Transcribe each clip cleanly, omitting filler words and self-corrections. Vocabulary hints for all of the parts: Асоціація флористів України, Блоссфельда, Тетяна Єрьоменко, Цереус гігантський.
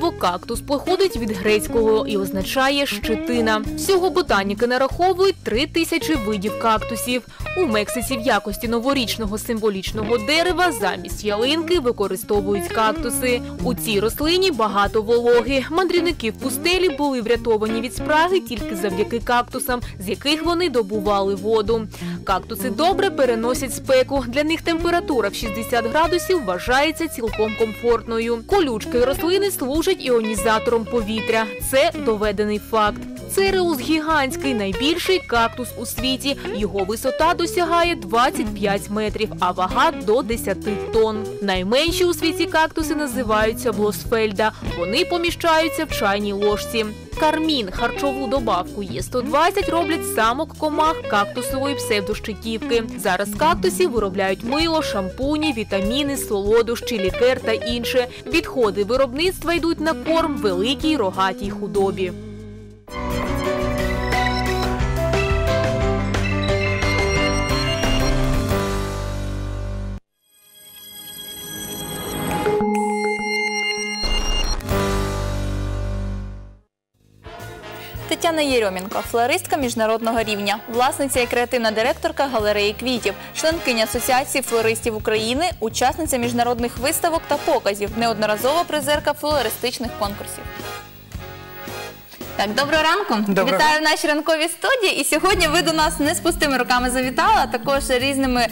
Слово «кактус» походить від грецького і означає «щитина». Всього ботаніки нараховують 3000 видів кактусів. У Мексиці в якості новорічного символічного дерева замість ялинки використовують кактуси. У цій рослині багато вологи. Мандрівники в пустелі були врятовані від спраги тільки завдяки кактусам, з яких вони добували воду. Кактуси добре переносять спеку. Для них температура в 60 градусів вважається цілком комфортною. Колючки рослини служать іонізатором повітря. Це доведений факт. Цереус гігантський – найбільший кактус у світі. Його висота досягає 25 метрів, а вага – до 10 тонн. Найменші у світі кактуси називаються Блоссфельда. Вони поміщаються в чайній ложці. Кармін – харчову добавку Е120 роблять з самок комах кактусової псевдощитівки. Зараз з кактусів виробляють мило, шампуні, вітаміни, солодощі, лікер та інше. Відходи виробництва йдуть на корм великій рогатій худобі. Тетяна Єрьоменко – флористка міжнародного рівня, власниця і креативна директорка галереї квітів, членкиня Асоціації флористів України, учасниця міжнародних виставок та показів, неодноразова призерка флористичних конкурсів. Так, доброго ранку. Вітаю в нашій ранковій студії. І сьогодні ви до нас не з пустими руками завітали, а також різними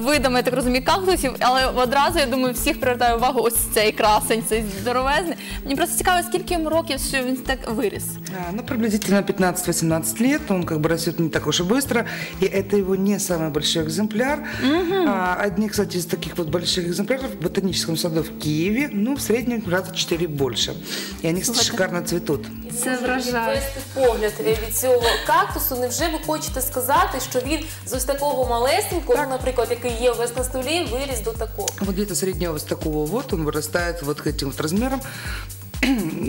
видами, я так розумію, кактусів. Але одразу, я думаю, всіх привертає увагу ось цей красень, цей здоровезний. Мені просто цікаво, скільки йому років, що він так виріс? Ну, приблизительно 15-18 лет. Он как бы растет не так уж и быстро. И это его не самый большой экземпляр. Одни, кстати, из таких вот больших экземпляров в ботаническом саду в Киеве, ну, в среднем раза 4 больше. И они, кстати, шикарно цветут. Відвести погляд від цього кактусу, невже ви хочете сказати, що він з ось такого малесенького, наприклад, який є у вас на столі, виріс до такого? Вот где-то среднего вот такого вот, он вырастает вот этим вот размером.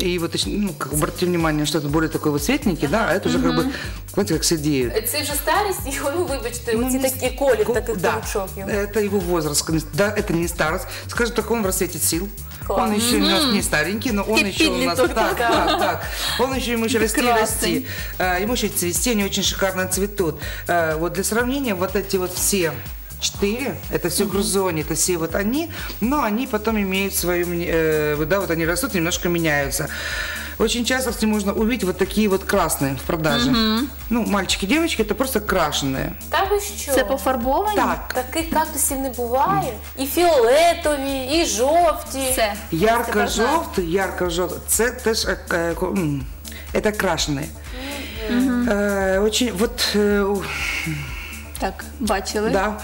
И вот, ну, как, обратите внимание, что это более такой вот цветники, да, а это уже как бы, знаете, как сидеют. Это же старость, его, ну, выбачьте, ну, вот эти такие колик, такой колючок. Да, это его возраст, да, это не старость. Скажем так, он в расцвете сил. Он еще у нас не старенький, но он еще у нас так. Он еще, ему еще расти. Ему еще цвести, они очень шикарно цветут. Вот для сравнения, вот эти вот все 4, это все грузони, это все вот они, но они потом имеют свою, да, вот они растут, немножко меняются. Очень часто с ним можно увидеть вот такие вот красные в продаже. Ну, мальчики, девочки, это просто крашеные. Та ви що? Це пофарбовані? Так. Таких кактусів не буває? І фіолетові, і жовті. Ярко-жовтий, ярко-жовтий. Це теж, це крашені. Очень, вот... Так, бачили. Да.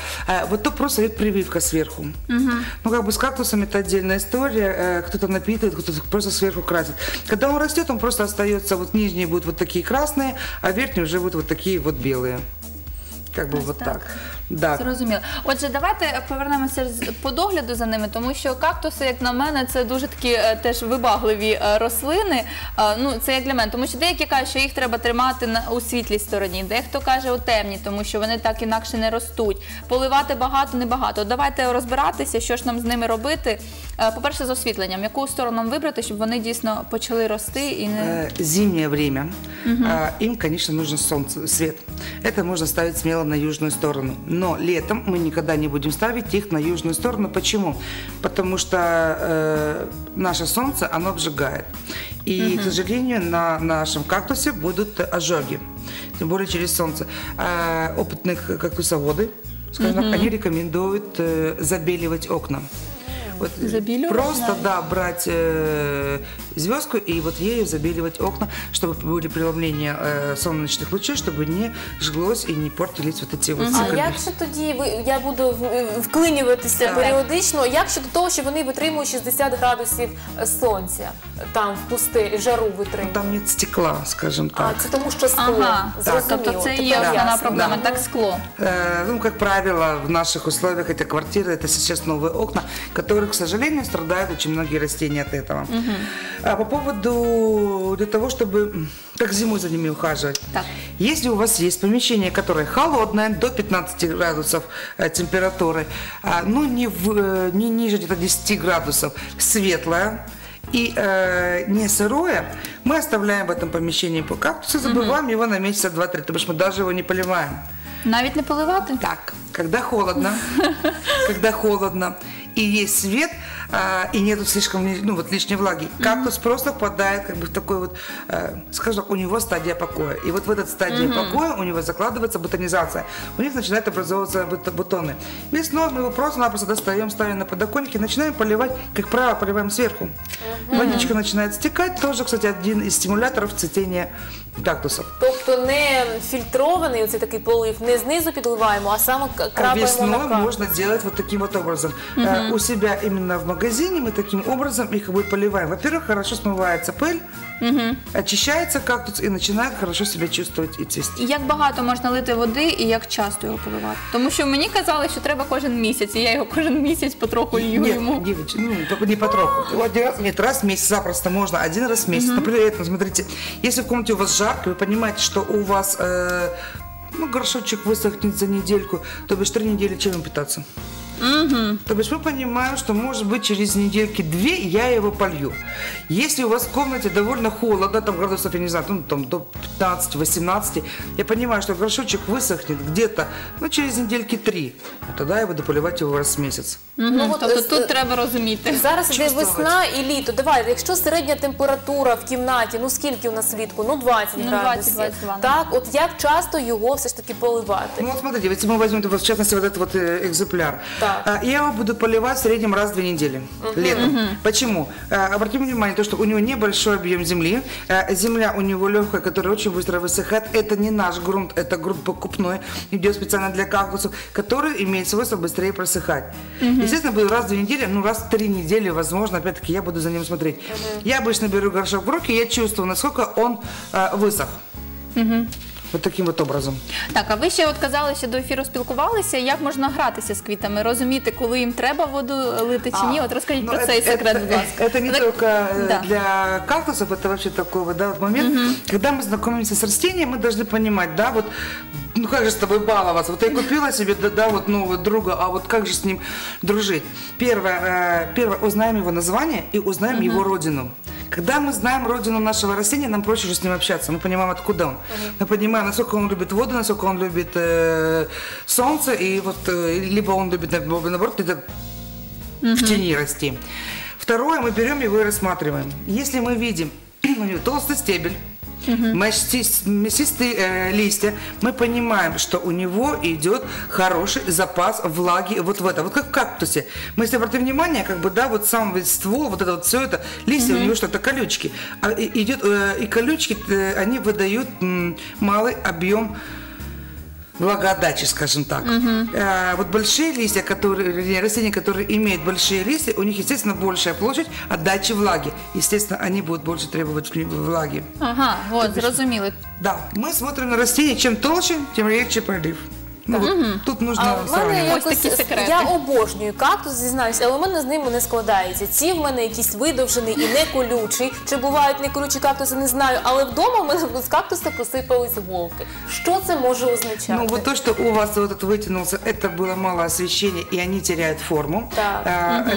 Вот то просто идет прививка сверху. Ну, как бы с кактусами это отдельная история. Кто-то напитывает, кто-то просто сверху красит. Когда он растет, он просто остается, вот нижние будут вот такие красные, а верхние уже будут вот такие вот белые. Як би ось так. Зрозуміло. Отже, давайте повернемося по догляду за ними, тому що кактуси, як на мене, це дуже такі теж вибагливі рослини. Ну, це як для мене. Тому що деякі кажуть, що їх треба тримати у світлій стороні, дехто каже у темній, тому що вони так інакше не ростуть. Поливати багато, небагато. Давайте розбиратися, що ж нам з ними робити. По-перше, з освітленням. Яку сторону нам вибрати, щоб вони дійсно почали рости? Зимнє время. Їм, звісно, нужен сонце, світ. Це можна ставити сміло на южную сторону. Но летом мы никогда не будем ставить их на южную сторону. Почему? Потому что наше солнце, оно обжигает. И, к сожалению, на нашем кактусе будут ожоги. Тем более через солнце. Опытные кактусоводы, скажем, они рекомендуют забеливать окна. Вот просто, да, брать звездку и вот ею забеливать окна, чтобы были преломления солнечных лучей, чтобы не жглось и не портились вот эти вот стекляшки. А якщо тоді, я буду вклинюватися періодично, якщо до того, що вони витримують 60 градусів сонця, там в пустелі, жару витримують? Там нет стекла, скажем так. А, це тому що скло, зрозуміло. Тобто це є основна проблема, так, скло. Ну, як правило, в наших условиях, це квартира, це зараз нові окна, які, к сожалению, страдают очень многие растения от этого. А по поводу для того, чтобы как зимой за ними ухаживать. Так. Если у вас есть помещение, которое холодное, до 15 градусов температуры, ну не ниже где-то 10 градусов, светлое, и не сырое, мы оставляем в этом помещении по кактусу, забываем его на месяца 2-3, потому что мы даже его не поливаем. Навіть не поливати? Так, когда холодно, и есть свет, и нету слишком, ну, вот лишней влаги. Кактус просто впадает как бы в такой вот, скажем так, у него стадия покоя. И вот в этот стадии покоя у него закладывается ботанизация. У них начинают образовываться бутоны. Весной мы его просто-напросто достаем, ставим на подоконник и начинаем поливать. Как правило, поливаем сверху. Водичка начинает стекать. Тоже, кстати, один из стимуляторов цветения кактусов. Тобто не фильтрованный вот такой полив, не снизу подливаем, а сам крапаем. Весной можно делать вот таким вот образом. У себя именно в магазине мы таким образом их поливаем. Во-первых, хорошо смывается пыль, очищається кактус і починає хорошо себе чувствувати і цвісти. Як багато можна лити води і як часто його поливати? Тому що мені казали, що треба кожен місяць, і я його кожен місяць потроху лью йому. Ні, дівчата, ну, тільки не потроху. Раз в місяць запросто можна, один раз в місяць. Наприклад, смотрите, якщо в кімнаті у вас жарко, ви розумієте, що у вас горшочок висохнет за недельку, то бишь 3 недели чем им питаться? То бишь мы понимаем, что может быть через недельки-2 я его полью. Если у вас в комнате довольно холодно, там градусов, я не знаю, ну, там до 15-18, я понимаю, что горшочек высохнет где-то, ну, через недельки-3. Тогда я буду поливать его раз в месяц. Ну, вот тут треба розуміти. Зараз іде весна і літо. Давай, якщо середня температура в кімнаті, ну, скільки у нас влітку? Ну, 20 градусів. Так, от як часто його все ж таки поливати? Ну, от, смотрите, якщо ми візьмемо, в частності, вот этот вот екземпляр, я его буду поливать в среднем раз в 2 недели летом. Почему? Обратите внимание, то, что у него небольшой объем земли. Земля у него легкая, которая очень быстро высыхает. Это не наш грунт, это грунт покупной, идет специально для кактусов, который имеет свойство быстрее просыхать. Естественно, буду раз в 2 недели, ну, раз в 3 недели, возможно, опять-таки, я буду за ним смотреть. Я обычно беру горшок в руки, я чувствую, насколько он высох. Ось таким от образом. Так, а ви ще казали, що до ефіру спілкувалися, як можна гратися з квітами, розуміти, коли їм треба воду лити чи ні? От розкажіть про цей секрет, будь ласка. Це не тільки для кактусів, це взагалі такий момент, коли ми знайомимося з рослиною, ми повинні розуміти, ну как же с тобой баловаться? Вот я купила себе, да, вот нового друга, а вот как же с ним дружить? Первое, узнаем его название и узнаем его родину. Когда мы знаем родину нашего растения, нам проще же с ним общаться. Мы понимаем, откуда он. Мы понимаем, насколько он любит воду, насколько он любит солнце, и вот либо он любит, наоборот, в тени расти. Второе, мы берем его и рассматриваем. Если мы видим толстый стебель, мясистые листья, мы понимаем, что у него идет хороший запас влаги вот в этом. Вот как в кактусе. Мы, если обратим внимание, как бы, да, вот сам ствол, вот это вот все это, листья, у него что-то колючки. И колючки, они выдают малый объем благодачи, скажем так. Вот большие листья, растения, которые имеют большие листья, у них, естественно, большая площадь отдачи влаги. Естественно, они будут больше требовать влаги. Ага, вот, зрозуміло. Да, мы смотрим на растения, чем толще, тем легче полив. Тут нужно сравнювати. Я обожнюю кактус, зізнаюсь, але в мене з ними не складається. Ці в мене якісь видовжений і не колючий. Чи бувають не колючі кактуси, не знаю. Але вдома в мене з кактуса посипались голки. Що це може означати? Ну, вот то, що у вас витягнулося, це було мало освіщення, і вони втрачають форму.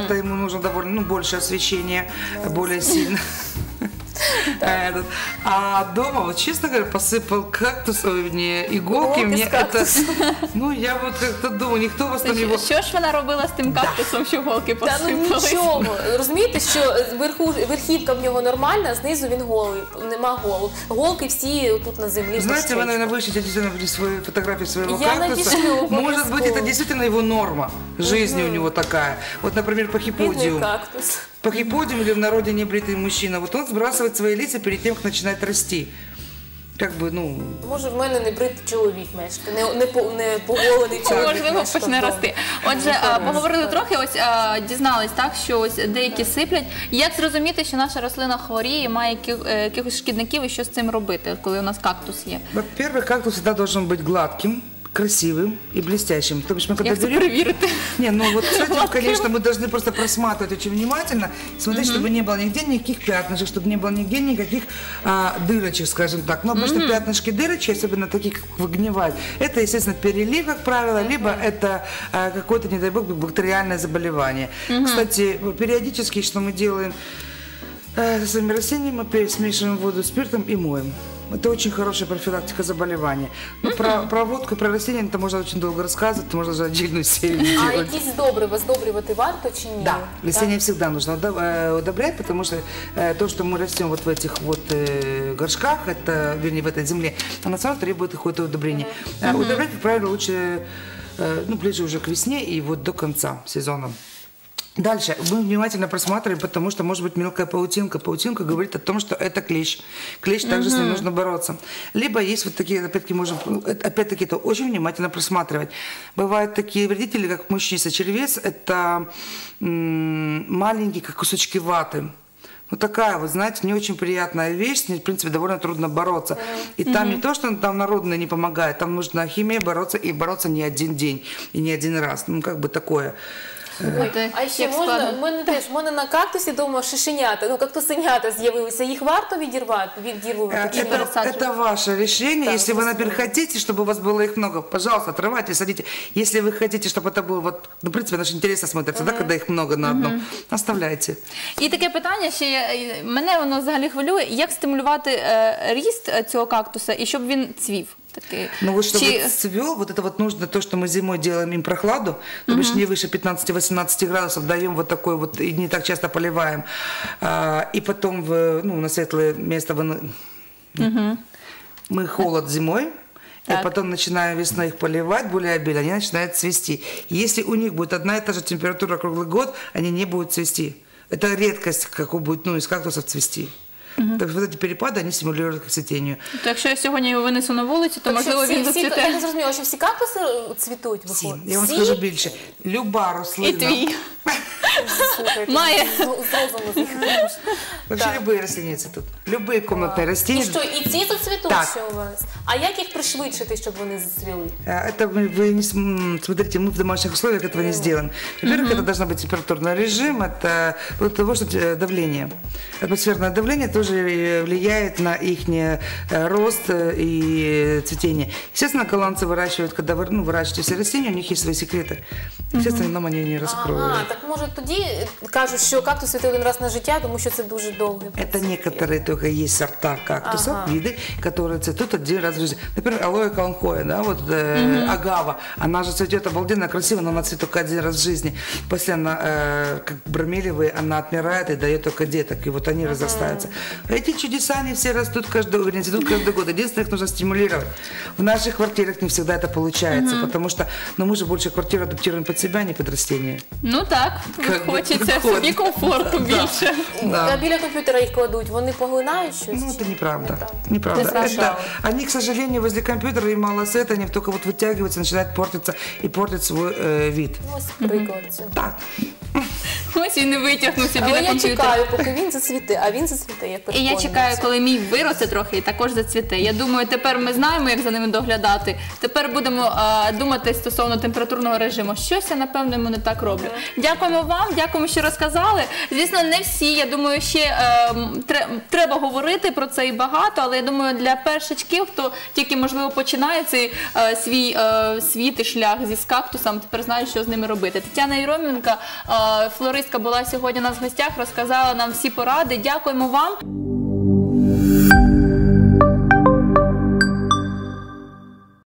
Це йому потрібно більше освіщення, більш сильно. А дома, вот честно говоря, посыпал кактус, не иголки, мне это, ну я вот как-то думаю, никто вас там его... Що ж вона робила з тим кактусом, що голки посипались? Та ну нічого, розумієте, що верхівка в нього нормальна, а знизу він голий, нема голок. Голки всі тут на землі. Знаєте, ви, наверное, вишите фотографії свого кактуса. Може бути, це дійсно його норма, жизнь у нього така. От, наприклад, по хиподиуму или в народе небритый мужчина, вот он сбрасывает свои лица перед тем, как начинает расти. Как бы, ну... Може, в мене не бритий чоловік мешкає, не поголений чоловік. Можливо, почне рости. Отже, поговорили трохи, ось дізнались, так, що ось деякі сиплять. Як зрозуміти, що наша рослина хворіє, має якихось шкідників і що з цим робити, коли у нас кактус є? Во-первых, кактус всегда должен быть гладким, красивым и блестящим. То бишь мы когда берем... Не, ну вот с этим, конечно, мы должны просто просматривать очень внимательно, смотреть, чтобы не было нигде никаких пятнышек, чтобы не было нигде никаких дырочек, скажем так. Но обычно пятнышки, дырочки, особенно такие, как выгнивают, это, естественно, перелив, как правило, либо это какое-то, не дай бог, бактериальное заболевание. Кстати, периодически, что мы делаем... С растением мы пересмешиваем воду спиртом и моем. Это очень хорошая профилактика заболеваний. Но про водку, про растения это можно очень долго рассказывать, это можно даже отдельную серию делать. А какие сдобрива, сдобривать и варто, чи нет? Да, растения всегда нужно удобрять, потому что то, что мы растем вот в этих вот горшках, это, вернее, в этой земле, она сама требует какое-то удобрение. Удобрять, как правило, лучше, ну, ближе уже к весне и вот до конца сезона. Дальше мы внимательно просматриваем, потому что может быть мелкая паутинка. Паутинка говорит о том, что это клещ. Клещ также с ним нужно бороться. Либо есть вот такие, опять-таки, можем, опять-таки, это очень внимательно просматривать. Бывают такие вредители, как мучнисочервец, это маленькие, как кусочки ваты. Ну, такая вот, знаете, не очень приятная вещь, с ней, в принципе, довольно трудно бороться. И там не то, что там народное не помогает, там нужна химия бороться, и бороться не один день, и не один раз. Ну, как бы такое... Ой, а ще можна, в мене на кактусі дома шишенята, ну кактусенята з'явилися, їх варто відірвувати? Это ваше решение, да, если вы, например, хотите, чтобы у вас было их много, пожалуйста, отрывайте, садите. Если вы хотите, чтобы это было, вот, ну, в принципе, это же интересно смотрится, да, когда их много на одном, оставляйте. І таке питання, ще мене воно взагалі хвилює, як стимулювати ріст цього кактуса і щоб він цвів? Такие. Ну вот чтобы цвел, вот это вот нужно то, что мы зимой делаем им прохладу, то бишь не выше 15-18 градусов даем вот такой вот, и не так часто поливаем, и потом на светлое место мы холод зимой. Так. И потом, начиная весной их поливать более обильно, они начинают цвести. Если у них будет одна и та же температура круглый год, они не будут цвести. Это редкость, как будет, ну, из кактусов цвести. Так що ці перепади, вони стимулюють цвітіння. Тобто, якщо я сьогодні його винесу на вулицю, то, можливо, він зацвіте. Я не зрозуміла, що всі кактуси цвітуть? Всі. Я вам скажу більше. Люба рослина. І твій. Має. Взагалі, любі рослини цвітуть. Любі кімнатні рослини. І що, і ці зацвітуть ще у вас? А як їх пришвидшити, щоб вони зацвіли? Смотрите, ми в домашніх условиях цього не зробимо. Во-первых, це должен бути температурний режим, це давлення. Атмосферне давлення – тоже влияет на их рост и цветение. Естественно, голландцы выращивают, когда вы выращиваете все растения, у них есть свои секреты. Естественно, нам они не раскроют. Так может туди кажут, что кактус цветет один раз на життя, потому что это очень долго. Это некоторые только есть сорта кактусов, виды, которые цветут один раз в жизни. Например, алоэ каунхоя, да, вот агава, она же цветет обалденно красиво, но она цветет только один раз в жизни. После она, как бромелевые, она отмирает и дает только деток, и вот они разрастаются. Эти чудеса, они все растут каждый год. Единственное, их нужно стимулировать. В наших квартирах не всегда это получается, потому что мы же больше квартиру адаптируем под себя, а не под растения. Ну так, хочется себе комфорту больше. А біля компьютера их кладут, они поглинают что-то? Ну, это неправда. Неправда. Они, к сожалению, возле компьютера и мало света, они только вот вытягиваются, начинают портиться и портят свой вид. Ну, спрыгиваются. Так. Ось і не витягнув собі на комп'ютер. Але я чекаю, поки він зацвіте, а він зацвіте, я переконана. І я чекаю, коли мій виросте трохи і також зацвіте. Я думаю, тепер ми знаємо, як за ними доглядати. Тепер будемо думати стосовно температурного режиму. Щось я, напевно, йому не так роблю. Дякуємо вам, дякуємо, що розказали. Звісно, не всі, я думаю, ще треба говорити про це і багато, але я думаю, для першачків, хто тільки, можливо, починає цей свій світ і шлях з кактусом, тепер знає, що з ними робити. Тетяна Єрьоменко, флористка, була сьогодні у нас в гостях, розказала нам всі поради. Дякуємо вам.